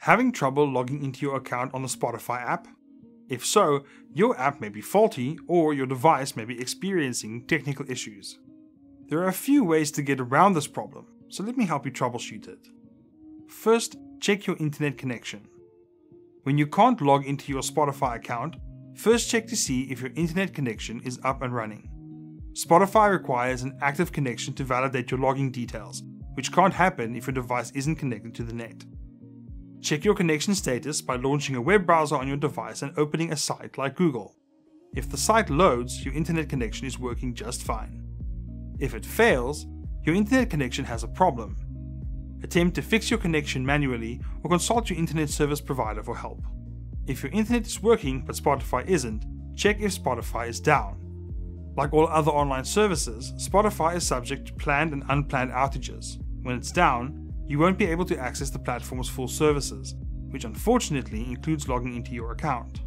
Having trouble logging into your account on the Spotify app? If so, your app may be faulty or your device may be experiencing technical issues. There are a few ways to get around this problem, so let me help you troubleshoot it. First, check your internet connection. When you can't log into your Spotify account, first check to see if your internet connection is up and running. Spotify requires an active connection to validate your login details, which can't happen if your device isn't connected to the net. Check your connection status by launching a web browser on your device and opening a site like Google. If the site loads, your internet connection is working just fine. If it fails, your internet connection has a problem. Attempt to fix your connection manually or consult your internet service provider for help. If your internet is working but Spotify isn't, check if Spotify is down. Like all other online services, Spotify is subject to planned and unplanned outages. When it's down, you won't be able to access the platform's full services, which unfortunately includes logging into your account.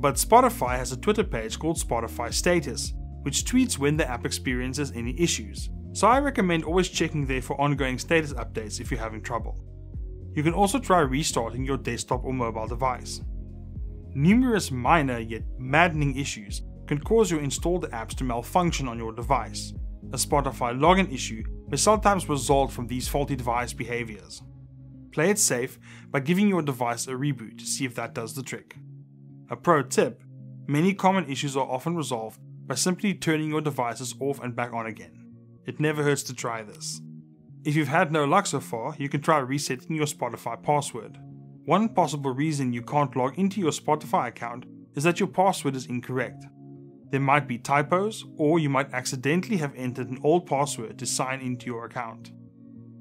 But Spotify has a Twitter page called Spotify Status, which tweets when the app experiences any issues, so I recommend always checking there for ongoing status updates if you're having trouble. You can also try restarting your desktop or mobile device. Numerous minor yet maddening issues can cause your installed apps to malfunction on your device. A Spotify login issue may sometimes result from these faulty device behaviors. Play it safe by giving your device a reboot to see if that does the trick. A pro tip: many common issues are often resolved by simply turning your devices off and back on again. It never hurts to try this. If you've had no luck so far, you can try resetting your Spotify password. One possible reason you can't log into your Spotify account is that your password is incorrect. There might be typos, or you might accidentally have entered an old password to sign into your account.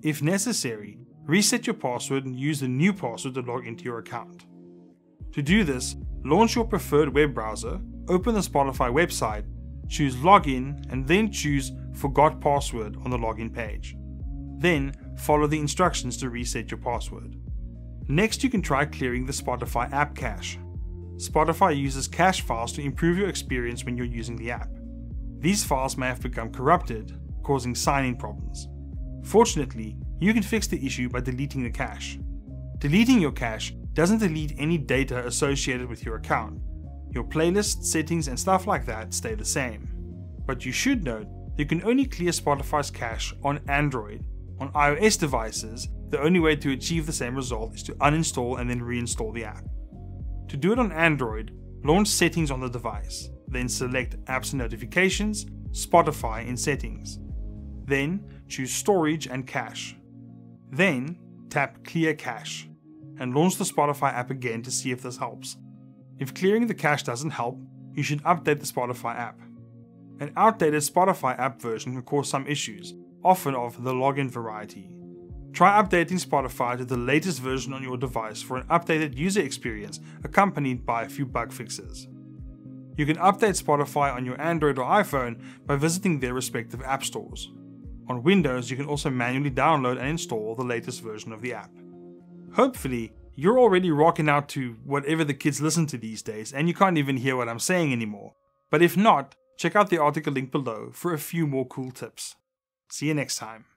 If necessary, reset your password and use the new password to log into your account. To do this, launch your preferred web browser, open the Spotify website, choose Login, and then choose Forgot Password on the login page. Then, follow the instructions to reset your password. Next, you can try clearing the Spotify app cache. Spotify uses cache files to improve your experience when you're using the app. These files may have become corrupted, causing sign-in problems. Fortunately, you can fix the issue by deleting the cache. Deleting your cache doesn't delete any data associated with your account. Your playlists, settings, and stuff like that stay the same. But you should note, you can only clear Spotify's cache on Android. On iOS devices, the only way to achieve the same result is to uninstall and then reinstall the app. To do it on Android, launch Settings on the device, then select Apps and Notifications, Spotify in Settings. Then choose Storage and Cache. Then tap Clear Cache and launch the Spotify app again to see if this helps. If clearing the cache doesn't help, you should update the Spotify app. An outdated Spotify app version can cause some issues, often of the login variety. Try updating Spotify to the latest version on your device for an updated user experience accompanied by a few bug fixes. You can update Spotify on your Android or iPhone by visiting their respective app stores. On Windows, you can also manually download and install the latest version of the app. Hopefully, you're already rocking out to whatever the kids listen to these days and you can't even hear what I'm saying anymore. But if not, check out the article link below for a few more cool tips. See you next time.